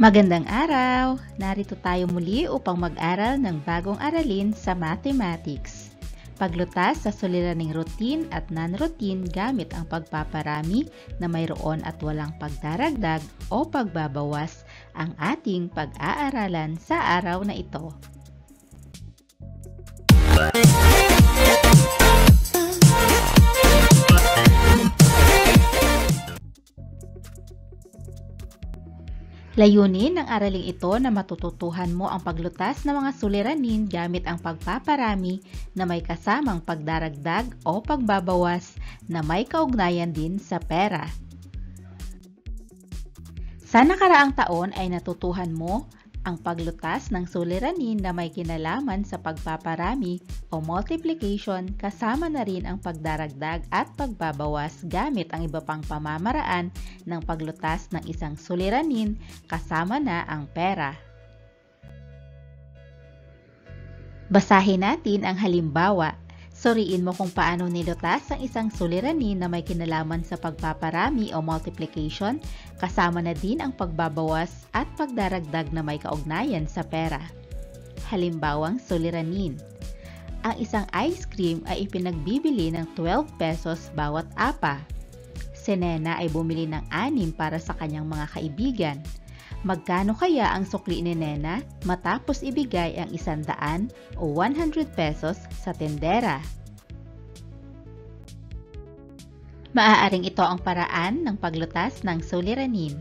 Magandang araw! Narito tayo muli upang mag-aral ng bagong aralin sa mathematics. Paglutas sa suliraning routine at non-routine gamit ang pagpaparami na mayroon at walang pagdaragdag o pagbabawas ang ating pag-aaralan sa araw na ito. Layunin ng araling ito na matututuhan mo ang paglutas ng mga suliranin gamit ang pagpaparami na may kasamang pagdaragdag o pagbabawas na may kaugnayan din sa pera. Sa nakaraang taon ay natutuhan mo ang paglutas ng suliranin na may kinalaman sa pagpaparami o multiplication kasama na rin ang pagdaragdag at pagbabawas gamit ang iba pang pamamaraan ng paglutas ng isang suliranin kasama na ang pera. Basahin natin ang halimbawa. Suriin mo kung paano nilutas ang isang suliranin na may kinalaman sa pagpaparami o multiplication kasama na din ang pagbabawas at pagdaragdag na may kaugnayan sa pera. Halimbawang suliranin. Ang isang ice cream ay ipinagbibili ng 12 pesos bawat apa. Si Nena ay bumili ng 6 para sa kanyang mga kaibigan. Magkano kaya ang sukli ni Nena matapos ibigay ang 100 o 100 pesos sa tendera? Maaaring ito ang paraan ng paglutas ng suliranin.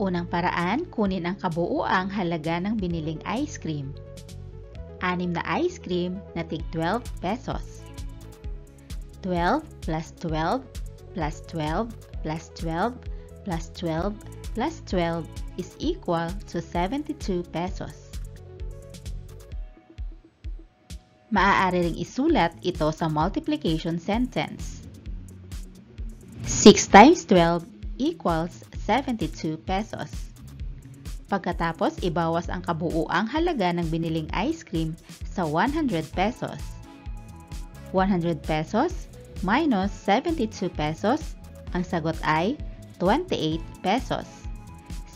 Unang paraan, kunin ang kabuuang halaga ng biniling ice cream. 6 na ice cream na tig 12 pesos. 12 plus 12 plus 12 plus 12 plus 12 plus 12 is equal to 72 pesos. Maaari ring isulat ito sa multiplication sentence. 6 times 12 equals 72 pesos. Pagkatapos, ibawas ang kabuuang halaga ng biniling ice cream sa 100 pesos. 100 pesos minus 72 pesos, ang sagot ay 28 pesos.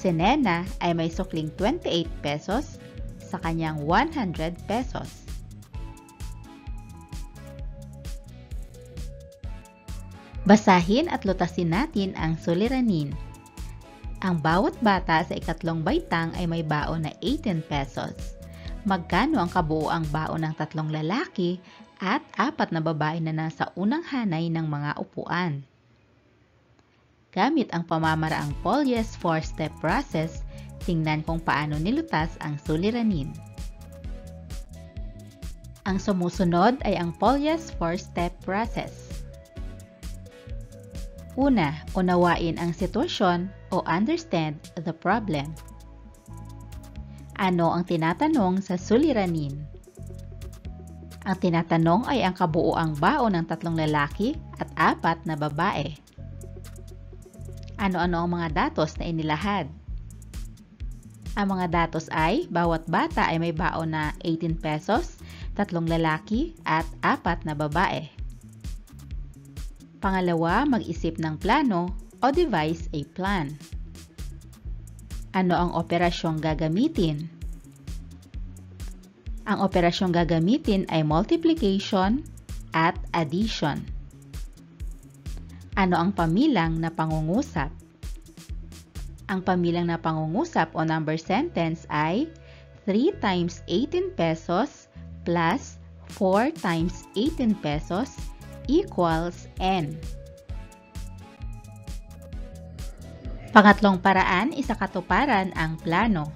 Si Nena ay may sukling 28 pesos sa kanyang 100 pesos. Basahin at lutasin natin ang suliranin. Ang bawat bata sa ikatlong baitang ay may baon na 18 pesos. Magkano ang kabuuang baon ng 3 lalaki at 4 na babae na nasa unang hanay ng mga upuan? Gamit ang pamamaraang Polya's four-step process, tingnan kung paano nilutas ang suliranin. Ang sumusunod ay ang Polya's four-step process. Una, unawain ang sitwasyon o understand the problem. Ano ang tinatanong sa suliranin? Ang tinatanong ay ang kabuuang baon ng 3 lalaki at 4 na babae. Ano-ano ang mga datos na inilahad? Ang mga datos ay, bawat bata ay may baon na 18 pesos, 3 lalaki at 4 na babae. Pangalawa, mag-isip ng plano o devise a plan. Ano ang operasyong gagamitin? Ang operasyong gagamitin ay multiplication at addition. Ano ang pamilang na pangungusap? Ang pamilang na pangungusap o number sentence ay 3 times 18 pesos plus 4 times 18 pesos equals n. Pangatlong paraan, isakatuparan ang plano.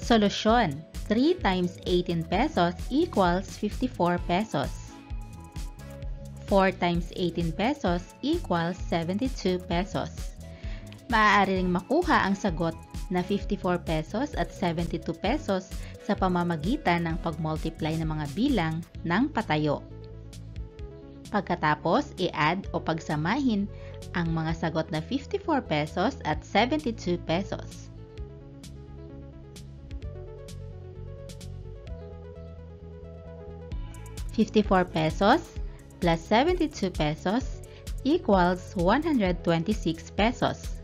Solusyon, 3 times 18 pesos equals 54 pesos. 4 times 18 pesos equals 72 pesos. Maaari ring makuha ang sagot na 54 pesos at 72 pesos sa pamamagitan ng pagmultiply ng mga bilang ng patayo. Pagkatapos, i-add o pagsamahin ang mga sagot na 54 pesos at 72 pesos. ₱54 plus 72 pesos equals 126 pesos.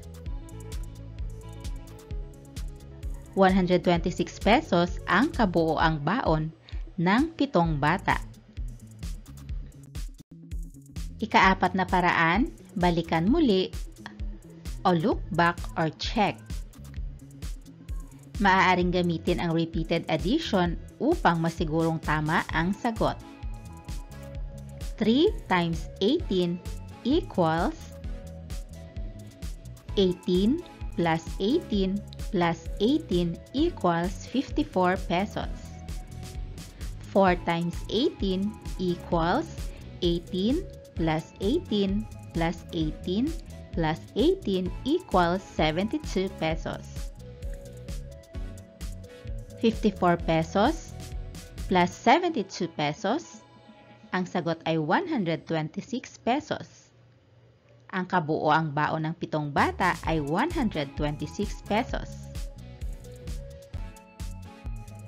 126 pesos ang kabuoang baon ng 7 bata. Ikaapat na paraan, balikan muli o look back or check. Maaaring gamitin ang repeated addition upang masigurong tama ang sagot. 3 times 18 equals 18 plus 18 plus 18 equals 54 pesos. 4 times 18 equals 18 plus 18 plus 18 plus 18 equals 72 pesos. 54 pesos plus 72 pesos, ang sagot ay 126 pesos. Ang kabuoang baon ng 7 bata ay 126 pesos.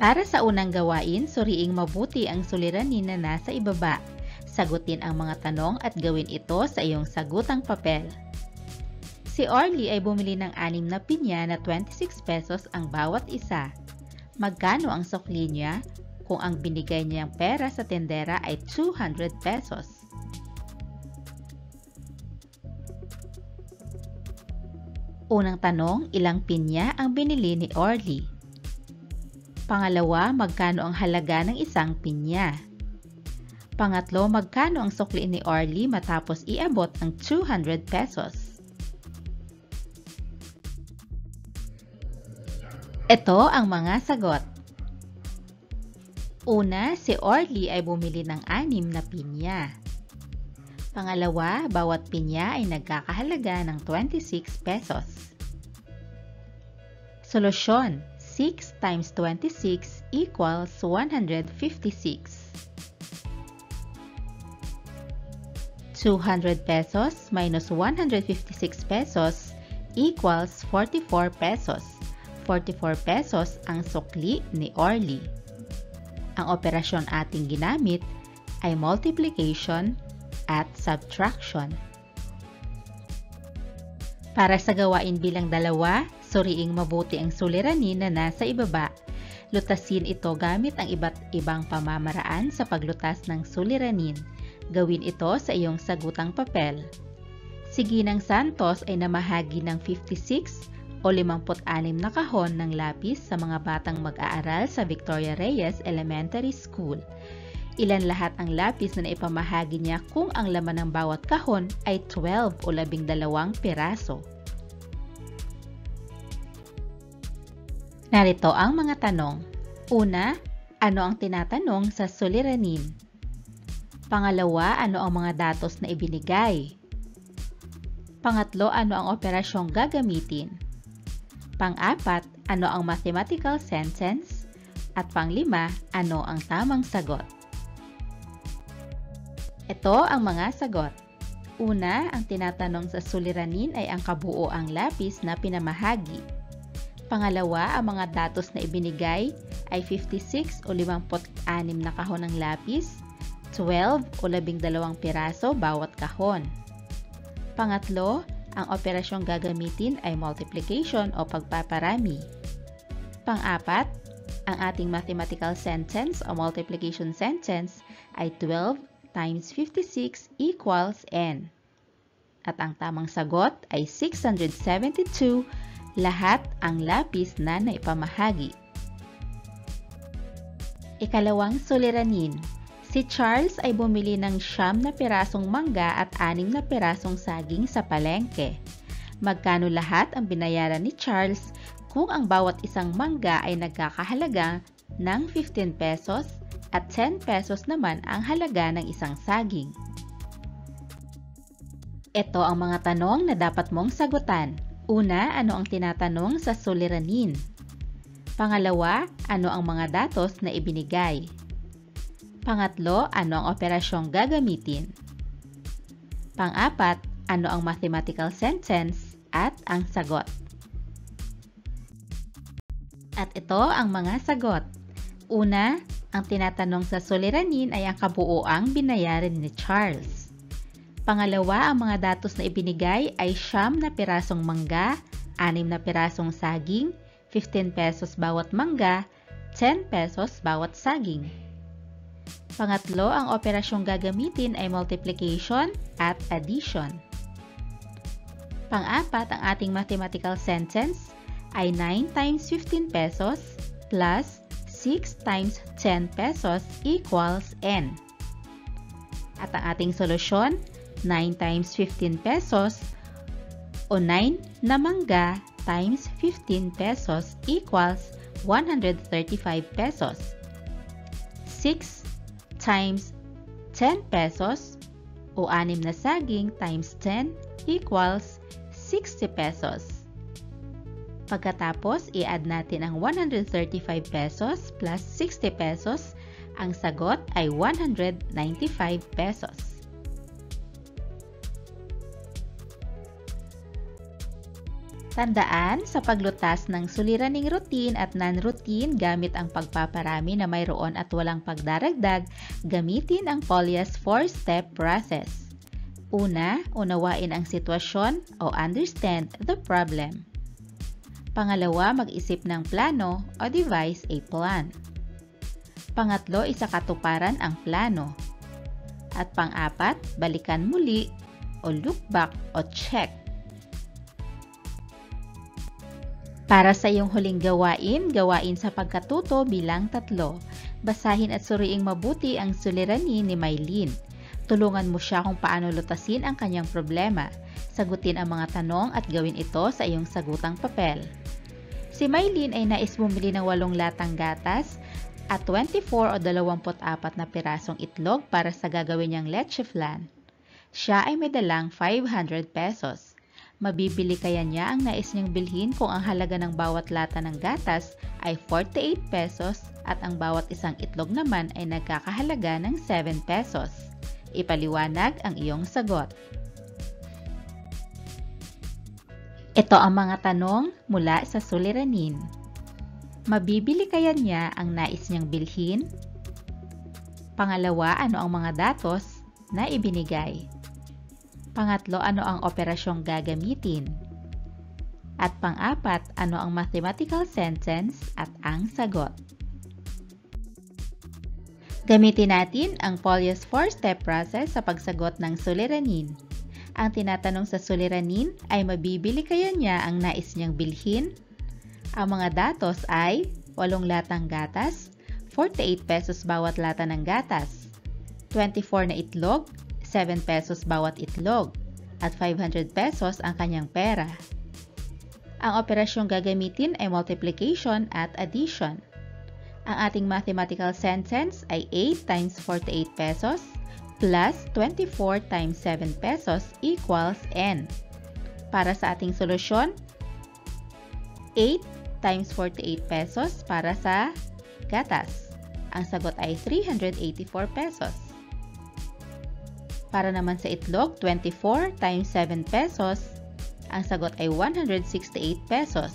Para sa unang gawain, suriing mabuti ang suliranin na nasa ibaba. Sagutin ang mga tanong at gawin ito sa iyong sagutang papel. Si Orly ay bumili ng 6 na pinya na 26 pesos ang bawat isa. Magkano ang sukli niya kung ang binigay niyang pera sa tendera ay 200 pesos? Unang tanong, ilang pinya ang binili ni Orly? Pangalawa, magkano ang halaga ng isang pinya? Pangatlo, magkano ang sukli ni Orly matapos iabot ang 200 pesos? Ito ang mga sagot. Una, si Orly ay bumili ng 6 na pinya. Pangalawa, bawat pinya ay nagkakahalaga ng 26 pesos. Solusyon, 6 times 26 equals 156. 200 pesos minus 156 pesos equals 44 pesos. 44 pesos ang sukli ni Orly. Ang operasyon ating ginamit ay multiplication at subtraction. Para sa gawain bilang 2, suriing mabuti ang suliranin na nasa ibaba. Lutasin ito gamit ang iba't ibang pamamaraan sa paglutas ng suliranin. Gawin ito sa iyong sagutang papel. Si Ginang Santos ay namahagi ng 56 o 56 na kahon ng lapis sa mga batang mag-aaral sa Victoria Reyes Elementary School. Ilan lahat ang lapis na naipamahagi niya kung ang laman ng bawat kahon ay 12 o 12 piraso? Narito ang mga tanong. Una, ano ang tinatanong sa suliranin? Pangalawa, ano ang mga datos na ibinigay? Pangatlo, ano ang operasyong gagamitin? Pang-4, ano ang mathematical sentence? At pang-5, ano ang tamang sagot? Ito ang mga sagot. Una, ang tinatanong sa suliranin ay ang kabuoang lapis na pinamahagi. Pangalawa, ang mga datos na ibinigay ay 56 o 56 na kahon ng lapis, 12 o 12 piraso bawat kahon. Pangatlo, ang operasyong gagamitin ay multiplication o pagpaparami. Pang-4, ang ating mathematical sentence o multiplication sentence ay 12 times 56 equals n. At ang tamang sagot ay 672, lahat ang lapis na naipamahagi. Ikalawang suliranin. Si Charles ay bumili ng 9 na pirasong mangga at 6 na pirasong saging sa palengke. Magkano lahat ang binayaran ni Charles kung ang bawat isang mangga ay nagkakahalaga ng 15 pesos at 10 pesos naman ang halaga ng isang saging? Ito ang mga tanong na dapat mong sagutan. Una, ano ang tinatanong sa suliranin? Pangalawa, ano ang mga datos na ibinigay? Pangatlo, ano ang operasyong gagamitin? Pang-4, ano ang mathematical sentence at ang sagot? At ito ang mga sagot. Una, ang tinatanong sa suliranin ay ang kabuoang binayaran ni Charles. Pangalawa, ang mga datos na ibinigay ay 9 na pirasong mangga, 6 na pirasong saging, 15 pesos bawat mangga, 10 pesos bawat saging. Pangatlo, ang operasyong gagamitin ay multiplication at addition. Pang-apat, ang ating mathematical sentence ay 9 times 15 pesos plus 6 times 10 pesos equals n. At ang ating solusyon, 9 times 15 pesos o 9 na mangga times 15 pesos equals 135 pesos. 6 times 10 pesos o 6 na saging times 10 equals 60 pesos. Pagkatapos, i-add natin ang 135 pesos plus 60 pesos. Ang sagot ay 195 pesos. Tandaan, sa paglutas ng suliraning routine at non-routine gamit ang pagpaparami na mayroon at walang pagdaragdag, gamitin ang Polya's four-step process. Una, unawain ang sitwasyon o understand the problem. Pangalawa, mag-isip ng plano o devise a plan. Pangatlo, isakatuparan ang plano. At pang-apat, balikan muli o look back o check. Para sa iyong huling gawain, gawain sa pagkatuto bilang 3. Basahin at suriing mabuti ang suliranin ni Mylene. Tulungan mo siya kung paano lutasin ang kanyang problema. Sagutin ang mga tanong at gawin ito sa iyong sagutang papel. Si Mylene ay nais bumili ng 8 latang gatas at 24 o 24 na pirasong itlog para sa gagawin niyang leche flan. Siya ay may dalang 500 pesos. Mabibili kaya niya ang nais niyang bilhin kung ang halaga ng bawat lata ng gatas ay 48 pesos at ang bawat isang itlog naman ay nagkakahalaga ng 7 pesos. Ipaliwanag ang iyong sagot. Ito ang mga tanong mula sa suliranin. Mabibili kaya niya ang nais niyang bilhin? Pangalawa, ano ang mga datos na ibinigay? Pangatlo, ano ang operasyong gagamitin? At pang-apat, ano ang mathematical sentence at ang sagot? Gamitin natin ang Polya's four-step process sa pagsagot ng suliranin. Ang tinatanong sa suliranin ay mabibili kaya niya ang nais niyang bilhin? Ang mga datos ay 8 latang gatas, 48 pesos bawat lata ng gatas, 24 na itlog, 7 pesos bawat itlog, at 500 pesos ang kanyang pera. Ang operasyong gagamitin ay multiplication at addition. Ang ating mathematical sentence ay 8 times 48 pesos plus 24 times 7 pesos equals n. Para sa ating solusyon, 8 times 48 pesos para sa gatas. Ang sagot ay 384 pesos. Para naman sa itlog, 24 times 7 pesos, ang sagot ay 168 pesos.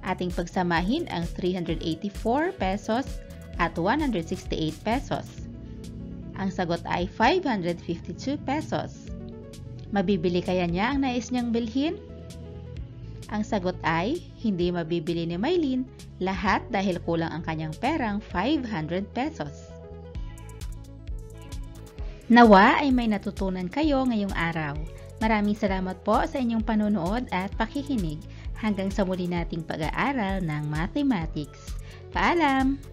Ating pagsamahin ang 384 pesos at 168 pesos. Ang sagot ay 552 pesos. Mabibili kaya niya ang nais niyang bilhin? Ang sagot ay, hindi mabibili ni Mylene lahat dahil kulang ang kanyang perang 500 pesos. Nawa ay may natutunan kayo ngayong araw. Maraming salamat po sa inyong panonood at pakikinig. Hanggang sa muli nating pag-aaral ng mathematics. Paalam!